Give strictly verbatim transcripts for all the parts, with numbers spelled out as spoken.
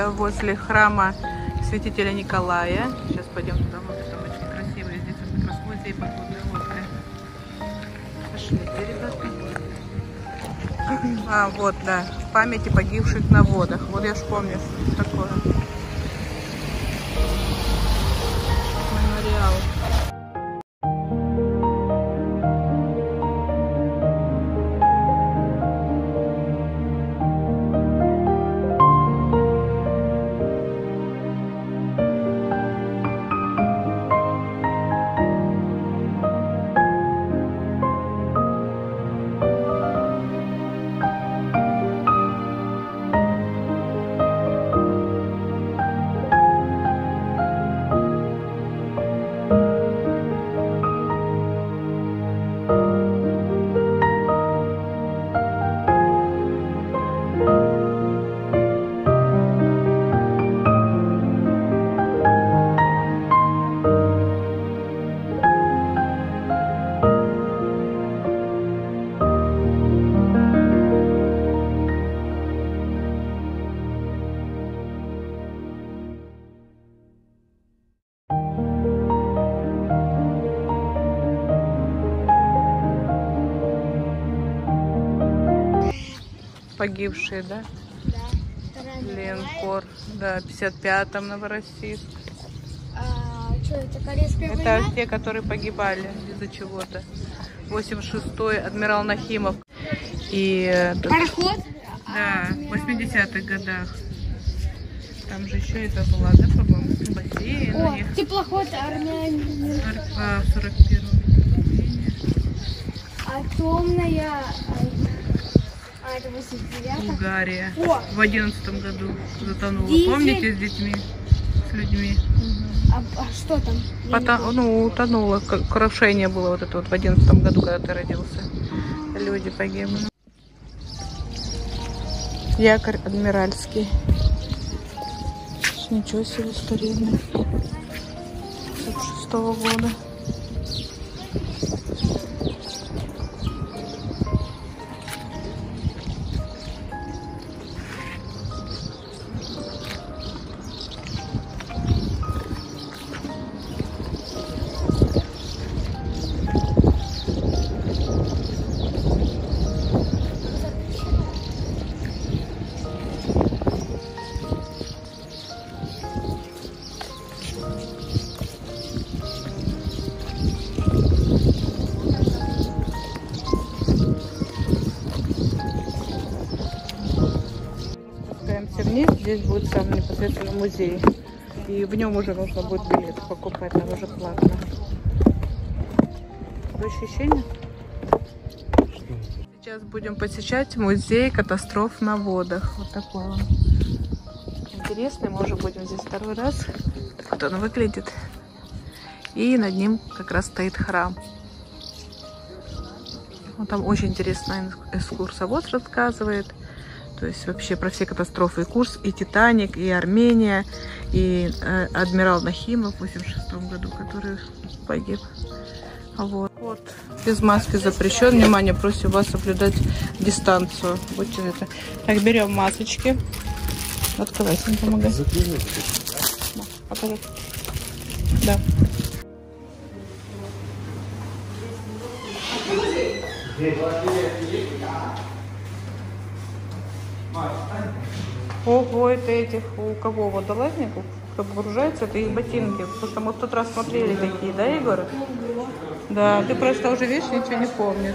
находимся возле храма святителя Николая. Сейчас пойдем туда, потому что очень красиво. Здесь вот как раз музей подводной лодки. Пошлите, ребята. А, вот, да. В памяти погибших на водах. Вот я ж помню, что такое. Мемориал. Погибшие, да? Да. Ленкор, да, в пятьдесят пятом Новороссийск. А, что, это Корейская война? Это те, которые погибали из-за чего-то. восемьдесят шестой адмирал Нахимов. И... Пароход? Да, в восьмидесятых годах. Там же еще это была, да, по-моему, бассейн. О, них... теплоход Армения. А, сорок первом. Атомная... Болгария в одиннадцатом году затонула. Дизель. Помните, с детьми, с людьми? Угу. А, а что там? Потом, ну, утонуло, крушение было вот это вот в одиннадцатом году, когда ты родился. Люди погибли. Якорь адмиральский. Ничего себе, старинный. сорок шестого года. Здесь будет сам непосредственно музей, и в нем уже нужно будет билет покупать, там уже платно. Ощущение? Сейчас будем посещать музей катастроф на водах. Вот такой он интересный, мы уже будем здесь второй раз. Так вот он выглядит. И над ним как раз стоит храм. Вот там очень интересно экскурсовод рассказывает. То есть вообще про все катастрофы. И Курск, и Титаник, и Армения, и э, адмирал Нахимов в восемьдесят шестом году, который погиб. Вот. Вот. Без маски запрещен. Внимание, просим вас соблюдать дистанцию. Вот это. Так, берем масочки. Открывайся, не помогай. Да. Ого, это этих, у кого, водолазников погружаются, это их ботинки, потому что мы в тот раз смотрели такие, да, Егор? Да, ты просто уже, видишь, ничего не помнишь.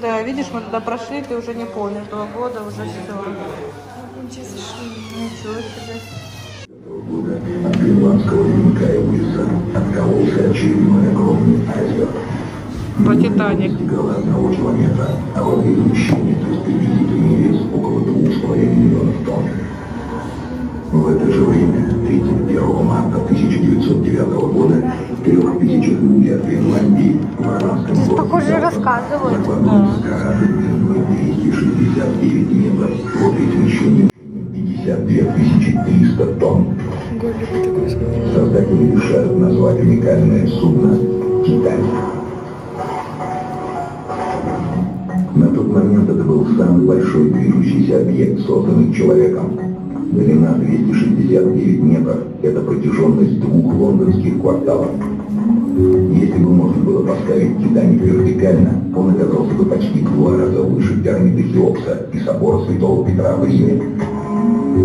Да, видишь, мы туда прошли, ты уже не помнишь, два года уже все. Ничего себе. От гренландского ледника Эвлиса откололся очередной огромный айсберг. По Титаник. Одного километра, а в обеих мужчине тридцатипятитонный вес около двух с половиной миллионов тонн. В это же время, тридцать первого марта тысяча девятьсот девятого года, в трех тысячах миль от Гренландии, в арабском городе, похоже, рассказывают. двести шестьдесят девять метров, вот извещение пятьдесят две тысячи триста тонн. Создатели решают назвать уникальное судно «Титаник». На тот момент это был самый самый большой движущийся объект, созданный человеком. Длина двести шестьдесят девять метров – это протяженность двух лондонских кварталов. Если бы можно было поставить Титаник вертикально, он оказался бы почти в два раза выше пирамиды Хеопса и собора Святого Петра в Риме,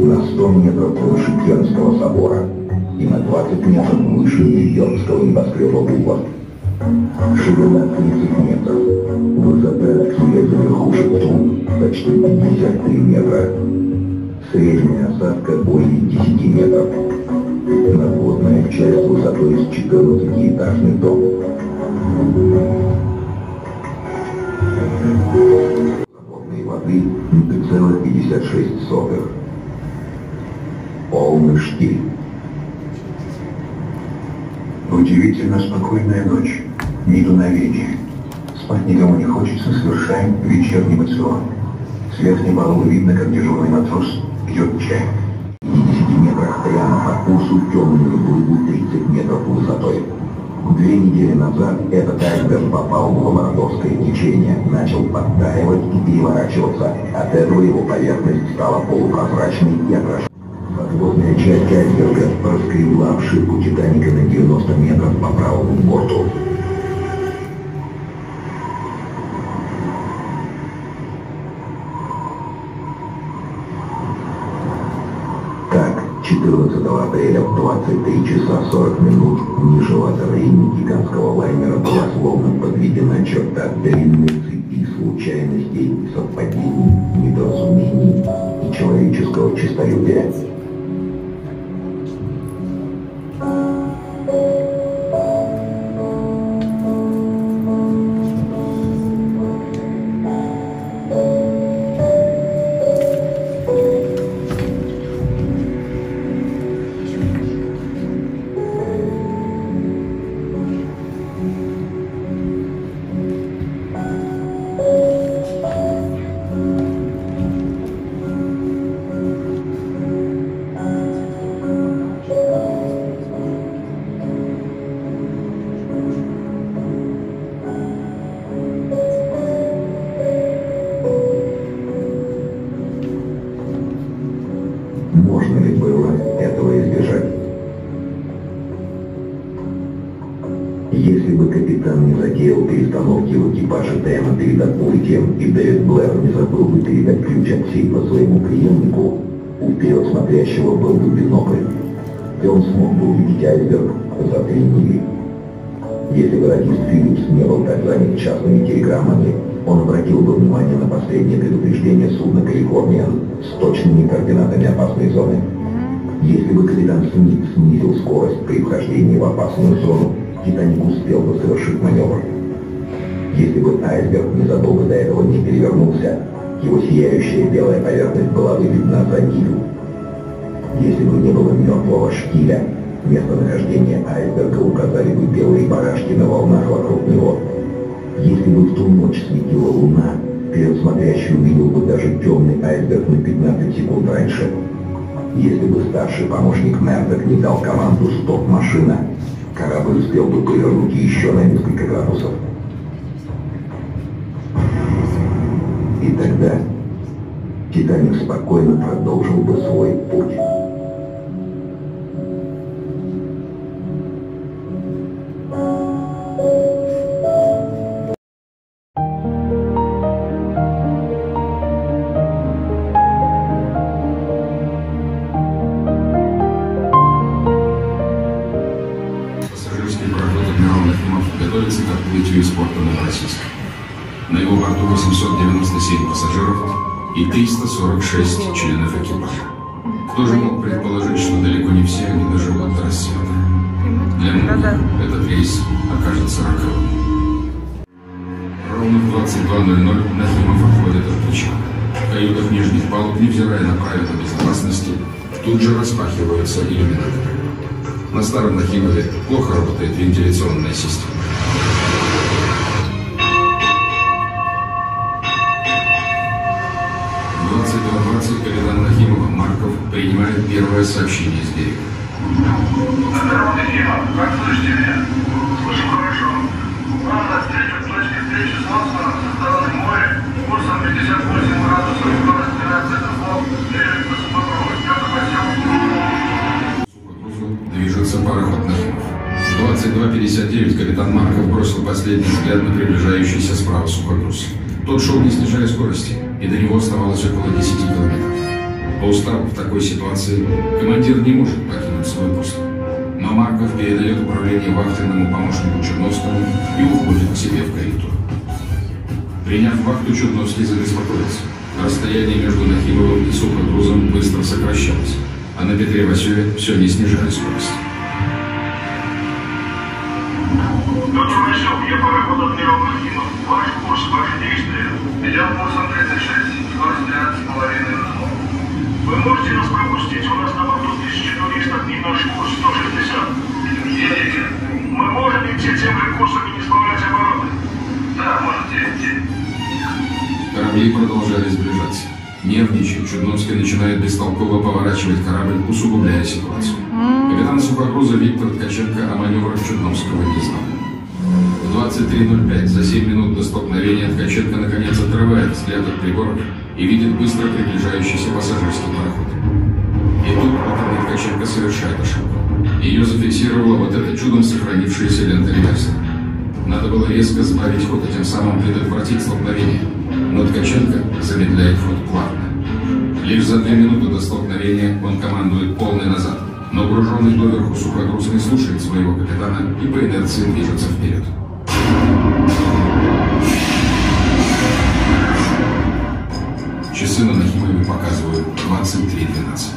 на сто метров выше Черновского собора и на двадцать метров выше Нью-Йоркского небоскреба Бува. Ширина тридцать метров, высота свет верхушек труб почти пятьдесят три метра, средняя осадка более десяти метров. Надводная часть высотой с четырнадцатиэтажный дом. Свободной воды ноль целых пятьдесят шесть сотых. Полный штиль. Удивительно спокойная ночь, недуновение. Спать никому не хочется, совершаем вечерний мацион. С верхней баллы видно, как дежурный матрос пьет чай. десяти метрах прямо по курсу темную бургу тридцать метров высотой. Две недели назад этот айсберг попал в Лабрадорское течение, начал подтаивать и переворачиваться. От этого его поверхность стала полупрозрачной и окрашенной. Подводная часть айсберга раскребла обшивку Титаника на девяносто метров по правому борту. четырнадцатого апреля в двадцать три часа сорок минут ниже лазерной гигантского лайнера была словно подведена черта длинной цепи случайностей, совпадений, недоразумений и человеческого честолюбия. И Дэвид Блэр не забыл бы передать ключ от сейфа своему преемнику. У вперед смотрящего был бы бинокль, и он смог бы увидеть айсберг за три мили. Если бы радист Филлипс не был так занят частными телеграммами, он обратил бы внимание на последнее предупреждение судна «Калифорния» с точными координатами опасной зоны. Если бы капитан Смит снизил скорость при вхождении в опасную зону, Титаник успел бы совершить маневр. Если бы айсберг незадолго до этого не перевернулся, его сияющая белая поверхность была бы видна за милю. Если бы не было мертвого штиля, местонахождение айсберга указали бы белые барашки на волнах вокруг него. Если бы в ту ночь светила луна, перед смотрящим увидел бы даже темный айсберг на пятнадцать секунд раньше. Если бы старший помощник Мердок не дал команду «Стоп, машина», корабль успел бы повернуть еще на несколько градусов. И тогда Титаник спокойно продолжил бы свой путь. Пассажирский пароход адмирал Нахимов готовится к отплытию из порта Новороссийска. На его борту восемьсот девяносто семь пассажиров и триста сорок шесть членов экипажа. Кто же мог предположить, что далеко не все они доживут до рассвета? Для многих этот рейс окажется роковым. Ровно в двадцать два ноль ноль Нахимов отходит от плеча. В каютах нижних палуб, невзирая на правила безопасности, тут же распахиваются иллюминаторы. На старом Нахимове плохо работает вентиляционная система. двадцать два двадцать капитан Нахимова Марков принимает первое сообщение с берега. Здорово, Нахимов, как слышите меня? Слышу хорошо. Вам на встречу в точке встречи с Лоссоном со стороны моря Движется пароход Нахимов. двадцать два пятьдесят девять капитан Марков бросил последний взгляд на приближающийся справа сухогруз. Тот шел, не снижая скорости, и до него оставалось около десяти километров. По уставу в такой ситуации командир не может покинуть свой пост. Но Марков передает управление вахтенному помощнику Черновскому и уходит к себе в каюту. Приняв вахту, Чудновский забеспокоился. Расстояние между Нахимовым и сухогрузом быстро сокращалось, а на Петре-Васюре все не снижали скорость. Доктор Мишел, я пароход отмерил Нахимов. Ваш курс, ваши действия. Идет курсом тридцать шесть, скорость тринадцать с половиной. Вы можете нас пропустить? У нас на борту тысяча туристов и наш курс сто шестьдесят. Едете. Мы можем идти тем же курсом и не справлять обороты. Да, можете идти. Корабли продолжали сближаться. Нервничая, Чудновский начинает бестолково поворачивать корабль, усугубляя ситуацию. Капитан сухогруза Виктор Ткаченко о маневрах Чудновского не знал. В двадцать три ноль пять, за семь минут до столкновения, Ткаченко наконец отрывает взгляд от приборов и видит быстро приближающийся пассажирский пароход. И тут капитан Ткаченко совершает ошибку. Ее зафиксировала вот эта чудом сохранившаяся лента реверса. Надо было резко сбавить ход и тем самым предотвратить столкновение. Но Ткаченко замедляет ход плавно. Лишь за две минуты до столкновения он командует полный назад, но груженный доверху сухогруз не слушает своего капитана и по инерции движется вперед. Часы на Нахимове показывают двадцать три двенадцать.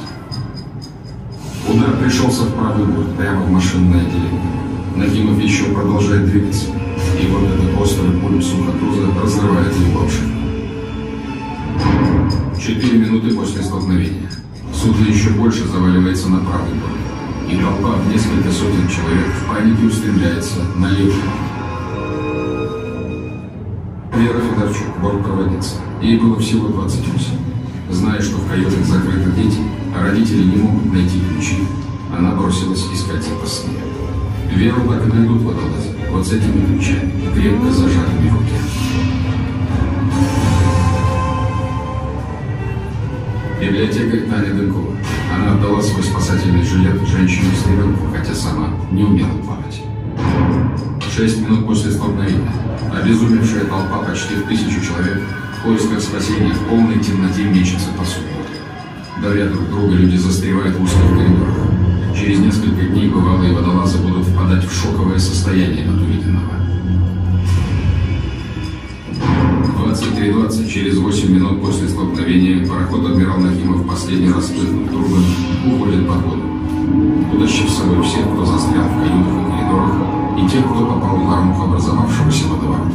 Удар пришелся в правый борт, прямо в машинное отделение. Нахимов еще продолжает двигаться, и вот этот острый пуль сухогруза разрывает его обшивку. Четыре минуты после столкновения судно еще больше заваливается на правый борт, и толпа в несколько сотен человек в панике устремляется на левый. Вера Федорчук, бортпроводница. Ей было всего двадцать восемь. Зная, что в каютах закрыты дети, а родители не могут найти ключи, она бросилась искать их по сне. Веру так и найдут водолазы, вот с этими ключами, крепко зажатыми в руке. Библиотекарь Таня Дынкова. Она отдала свой спасательный жилет женщине с ребенком, хотя сама не умела плавать. Шесть минут после столкновения обезумевшая толпа почти в тысячу человек в поисках спасения в полной темноте мечется по судну. Давя друг друга, люди застревают в узких коридорах. Через несколько дней бывалые водолазы будут впадать в шоковое состояние от увиденного. двадцать три двадцать, через восемь минут после столкновения, пароход адмирал Нахимов в последний раз плызнув трубом уходит под воду, утащив с собой всех, кто застрял в каютах и коридорах, и тех, кто попал в ловушку образовавшегося водоворота.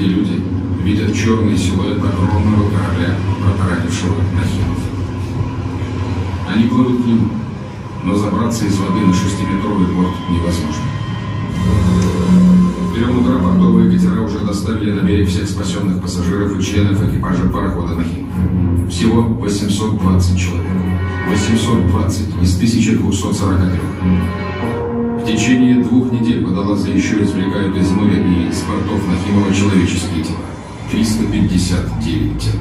Люди видят черный силуэт огромного корабля, протаранившего Нахимов. Они плывут к нему, но забраться из воды на шестиметровый борт невозможно. В первом утра портовые катера уже доставили на берег всех спасенных пассажиров и членов экипажа парохода Нахимов. Всего восемьсот двадцать человек. восемьсот двадцать из тысячи двухсот сорока трёх. В течение двух недель водолазы еще извлекают из моря и из портов Нахимова человеческие тела. триста пятьдесят девять тел.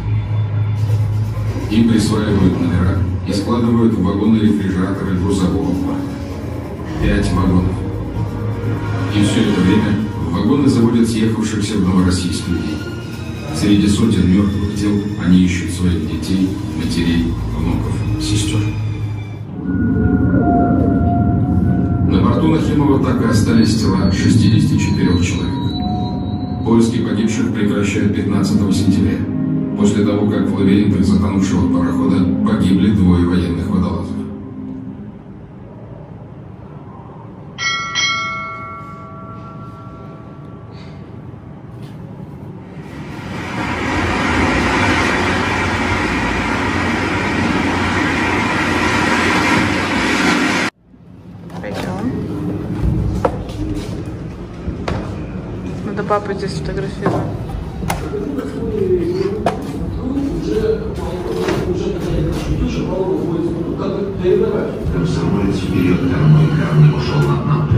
Им присваивают номера и складывают в вагоны-рефрижераторы грузового парка. Пять вагонов. И все это время в вагоны заводят съехавшихся в Новороссийск людей. Среди сотен мертвых тел они ищут своих детей, матерей, внуков, сестер. У Нахимова так и остались тела шестидесяти четырёх человек. Поиски погибших прекращают пятнадцатого сентября, после того, как в лабиринтах затонувшего парохода погибли двое военных водолазов. Папа здесь фотографировал. и тут же палуба уходит, ну, как бы переворачивает. Комсомолец вперед кормой камнем ушел на дно.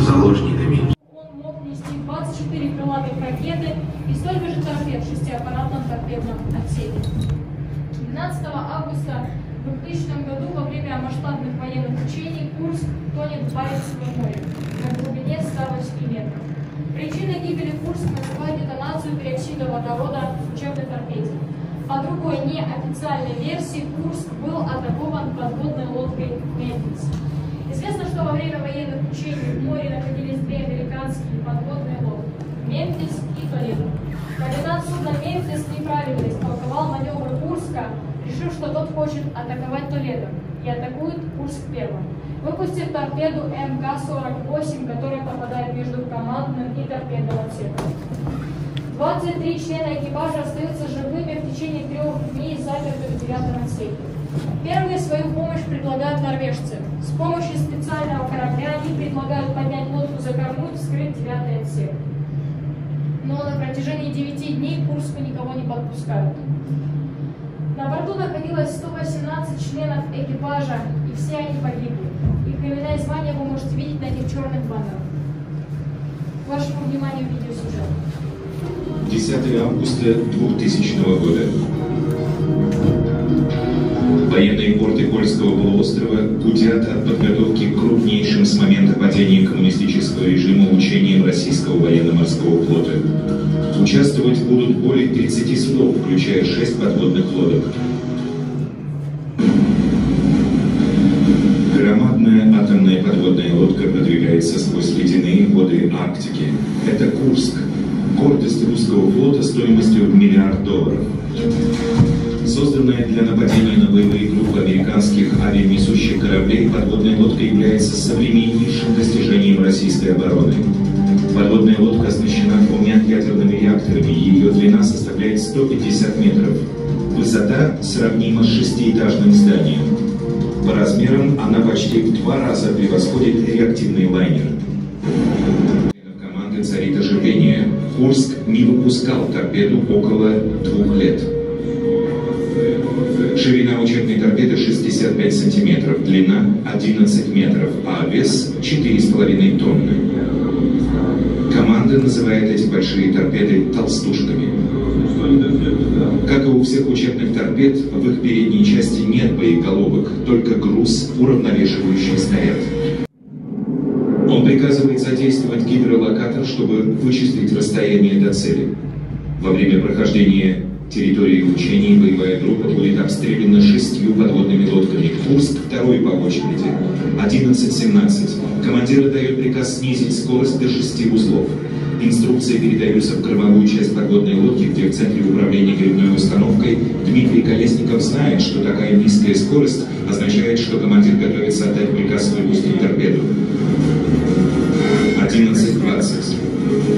Заложниками. Он мог нести двадцать четыре крылатых ракеты и столько же торпед в шестиаппаратном торпедном отсеке. двенадцатого августа в двухтысячном году во время масштабных военных учений Курск тонет в Баренцевом море на глубине ста восьми метров. Причиной гибели Курска называют детонацию пероксида водорода в учебной торпеде. По другой неофициальной версии, Курск был атакован подводной лодкой «Мемфис». Известно, что во время военных учений в море находились две американские подводные лодки – «Мемфис» и «Толедо». Капитан судна «Мемфис» неправильно истолковал маневр Курска, решив, что тот хочет атаковать «Толедо», и атакует Курск первым. Выпустив торпеду эм ка сорок восемь, которая попадает между командным и торпедным отсеком. двадцать три члена экипажа остаются живыми в течение трех дней заперты в девятом отсеке. Первые свою помощь предлагают норвежцы. С помощью специального корабля они предлагают поднять лодку за корму и вскрыть девятый отсек. Но на протяжении девяти дней к Курску никого не подпускают. На борту находилось сто восемнадцать членов экипажа, и все они погибли. Их имена и звания вы можете видеть на этих черных баннерах. К вашему вниманию видеосюжет. десятого августа двухтысячного года. Военные порты Кольского полуострова гудят от подготовки к крупнейшим с момента падения коммунистического режима учениям российского военно-морского флота. Участвовать будут более тридцати судов, включая шесть подводных лодок. Громадная атомная подводная лодка продвигается сквозь ледяные воды Арктики. Это Курск. Гордость русского флота стоимостью в миллиард долларов. Созданная для нападения на боевые группы американских авианесущих кораблей, подводная лодка является современнейшим достижением российской обороны. Подводная лодка оснащена двумя ядерными реакторами, ее длина составляет сто пятьдесят метров. Высота сравнима с шестиэтажным зданием. По размерам она почти в два раза превосходит реактивный лайнер. Команды царит оживление. Курск не выпускал торпеду около двух лет. Ширина учебной торпеды шестьдесят пять сантиметров, длина одиннадцать метров, а вес четыре с половиной тонны. Команда называет эти большие торпеды толстушками. Как и у всех учебных торпед, в их передней части нет боеголовок, только груз, уравновешивающий снаряд. Он приказывает задействовать гидролокатор, чтобы вычислить расстояние до цели. Во время прохождения территории учений боевая группа будет обстреляна шестью подводными лодками. Курск второй по очереди. одиннадцать семнадцать. Командиры дают приказ снизить скорость до шести узлов. Инструкции передаются в кормовую часть подводной лодки, где в центре управления гребной установкой Дмитрий Колесников знает, что такая низкая скорость означает, что командир готовится отдать приказ выпустить торпеду. одиннадцать двадцать.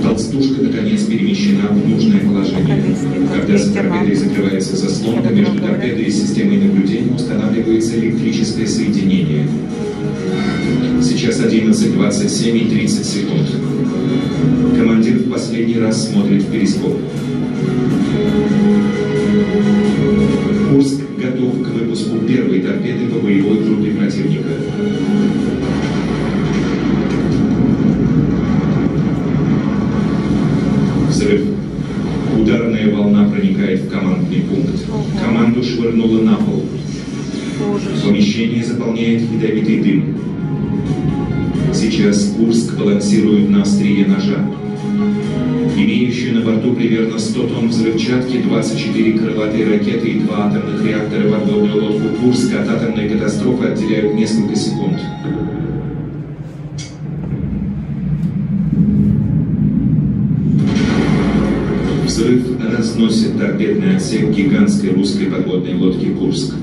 Толстушка наконец перемещена в нужное положение. Когда за торпедой закрывается заслонка, между торпедой и системой наблюдения устанавливается электрическое соединение. Сейчас одиннадцать двадцать семь и тридцать секунд. Командир в последний раз смотрит в перископ. Курск готов к выпуску первой торпеды по боевой группе противника. Взрыв. Ударная волна проникает в командный пункт. Команду швырнуло на пол. Помещение заполняет ядовитый дым. Сейчас Курск балансирует на острие ножа. Имеющие на борту примерно сто тонн взрывчатки, двадцать четыре крылатые ракеты и два атомных реактора подводную лодку Курск от атомной катастрофы отделяют несколько секунд. Взрыв разносит торпедный отсек гигантской русской подводной лодки Курск.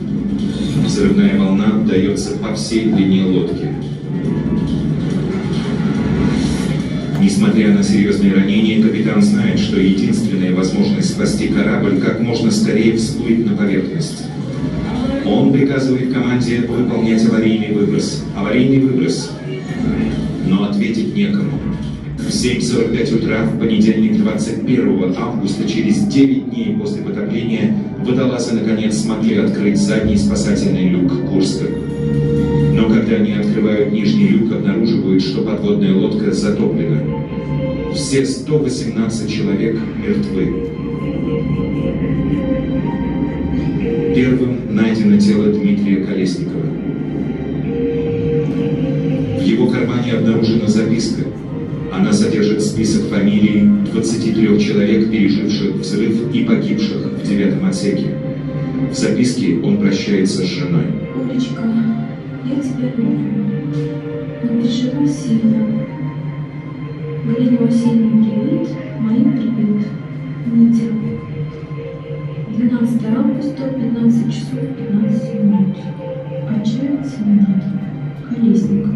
Взрывная волна отдается по всей длине лодки. Несмотря на серьезные ранения, капитан знает, что единственная возможность спасти корабль как можно скорее всплыть на поверхность. Он приказывает команде выполнять аварийный выброс. Аварийный выброс. Но ответить некому. В семь сорок пять утра в понедельник двадцать первого августа, через девять дней после потопления, водолазы наконец смогли открыть задний спасательный люк Курска. Но когда они открывают нижний люк, обнаруживают, что подводная лодка затоплена. Все сто восемнадцать человек мертвы. Первым найдено тело Дмитрия Колесникова. В его кармане обнаружена записка. Она содержит список фамилий двадцати трёх человек, переживших взрыв и погибших в девятом отсеке. В записке он прощается с женой. Олечка, я тебя люблю. Но ты жива сильно. Горелого сильный привет, моим привет. Неделю. двенадцатого августа, пятнадцать часов пятнадцать минут. Отчаянно семинар. Колесников.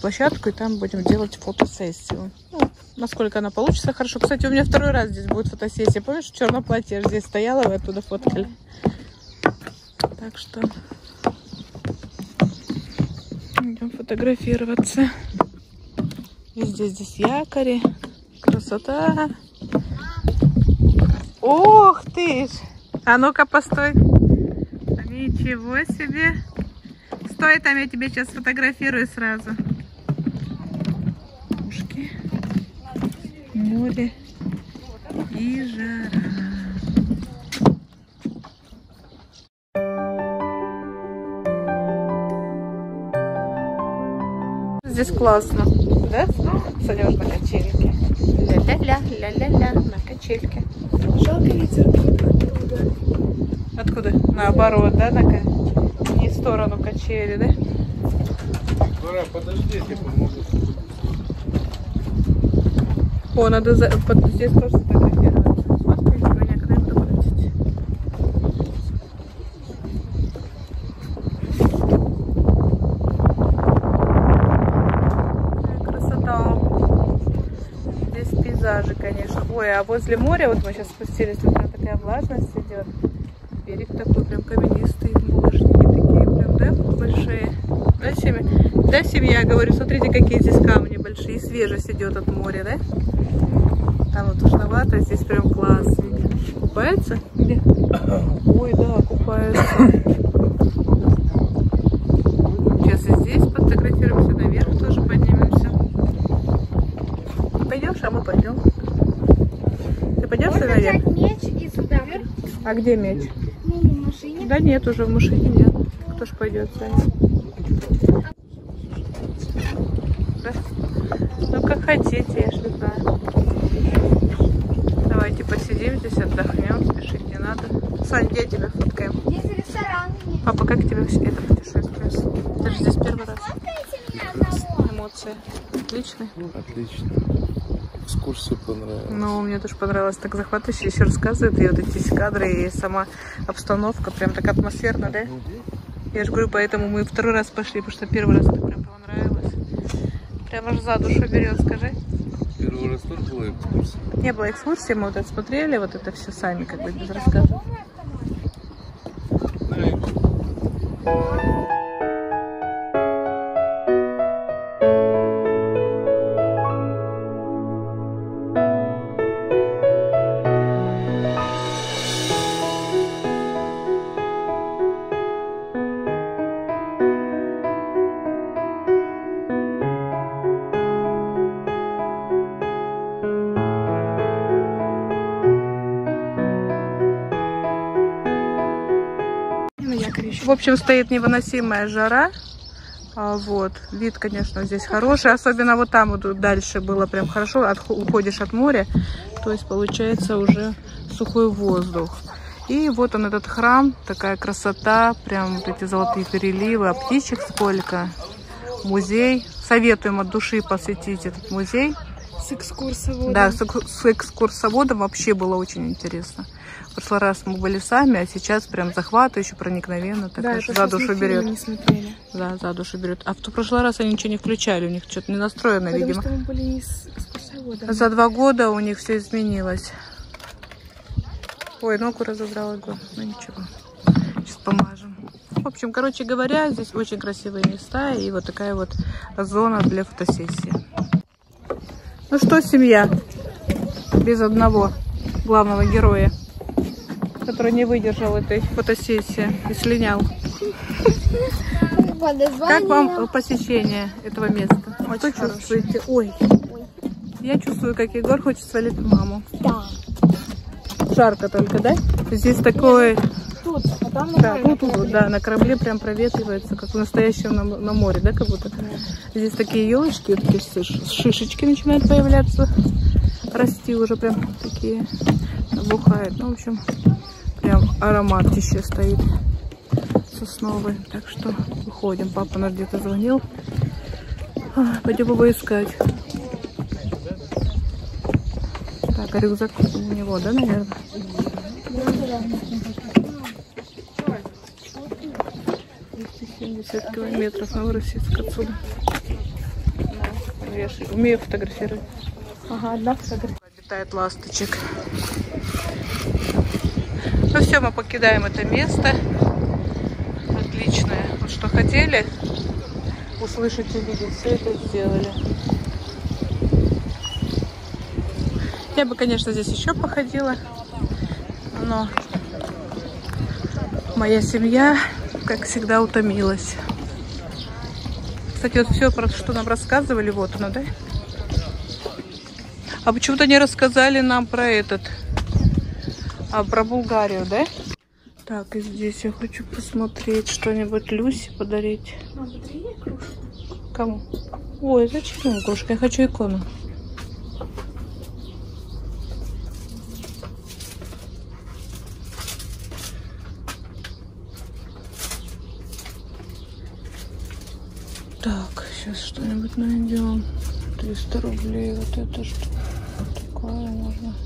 Площадку, и там будем делать фотосессию. Ну, насколько она получится, хорошо. Кстати, у меня второй раз здесь будет фотосессия. Помнишь, в черном платье я здесь стояла, вы оттуда фоткали. Да. Так что идем фотографироваться. Везде здесь якори. Красота. Ох ты ж! А ну-ка, постой. Ничего себе. Стой там, я тебя сейчас сфотографирую сразу. Пушки. Море. И жара. Здесь классно, да? Садишь на качельке. Ля-ля-ля, ля-ля-ля, на качельке. Жалко ветер. Откуда? Наоборот, да? На ка... Не в сторону качели, да? Дура, подожди, я помогу. О, надо за... Под... Здесь тоже так делать. Смотри, меня когда я буду крутить. Конечно. Ой, а возле моря, вот мы сейчас спустились, вот там такая влажность идет. Берег такой прям каменистый, булыжники такие прям, да, большие. Да, семья? Да, семья, говорю, смотрите, какие здесь камни большие. И свежесть идет от моря, да? Там вот тушновато, здесь прям класс. Купается? Где? Ой, да, купается. Сейчас и здесь фотографируемся, наверх тоже поднимемся. Пойдешь, а мы пойдем. Ты пойдешь наверх? Меч и сюда. А где меч? Ну, в машине. Да нет, уже в машине нет. Кто ж пойдет, Саня? Да. Ну, как хотите, я же знаю. Давайте посидим здесь, отдохнем, спешить не надо. Сань, где тебя фоткаем? Здесь ресторан. Папа, как тебе это путешествие? Ты же здесь первый раз. Эмоции отличные? Ну, отлично. Экскурсия понравилась. Ну, мне тоже понравилось. Так захватывающе еще рассказывает. И вот эти кадры, и сама обстановка прям так атмосферно, да? Я же говорю, поэтому мы второй раз пошли, потому что первый раз так прям понравилось. Прям аж за душу берет, скажи. Первый раз тоже была экскурсия? Не было экскурсии, мы вот это смотрели, вот это все сами как бы без рассказа. В общем, стоит невыносимая жара. А, вот. Вид, конечно, здесь хороший. Особенно вот там вот дальше было прям хорошо. От, уходишь от моря. То есть получается уже сухой воздух. И вот он, этот храм. Такая красота. Прям вот эти золотые переливы. А птичек сколько. Музей. Советуем от души посетить этот музей. С экскурсоводом. Да, с, с экскурсоводом вообще было очень интересно. В прошлый раз мы были сами, а сейчас прям захватывающе, проникновенно. Так, да, за душу берет. Не смотрели. Да, за душу берет. А в прошлый раз они ничего не включали, у них что-то не настроено, потому видимо. Что мы были не с экскурсоводом. За два года у них все изменилось. Ой, ногу разобрала. Ну ничего. Сейчас помажем. В общем, короче говоря, здесь очень красивые места и вот такая вот зона для фотосессии. Ну что, семья, без одного главного героя, который не выдержал этой фотосессии и слинял. Как вам посещение этого места? Что чувствуете? Ой, я чувствую, как Егор хочет свалить маму. Да. Жарко только, да? Здесь такой... Тут, а там на да, тут, тут, да, на корабле прям проветривается, как в настоящем на, на море, да, как будто. Здесь такие елочки, такие шишечки начинают появляться, расти уже прям такие, набухают. Ну, в общем, прям аромат еще стоит сосновый. Так что выходим. Папа нас где-то звонил. Пойдем его искать. Так, а рюкзак у него, да, наверное? семьдесят километров Новороссийск отсюда. Да. Умею фотографировать. Ага, одна фотография. Обитает ласточек. Ну все, мы покидаем это место. отличная. Ну что хотели услышать, увидеть, все это сделали. Я бы, конечно, здесь еще походила, но моя семья, как всегда, утомилась. Кстати, вот все, про что нам рассказывали, вот оно, да? А почему-то не рассказали нам про этот, а про Болгарию, да? Так, и здесь я хочу посмотреть что-нибудь Люсе подарить. Мам, подари ей кружку. Кому? Ой, зачем ему кружка? Я хочу икону. Так, сейчас что-нибудь найдем. триста рублей, вот это что такое можно.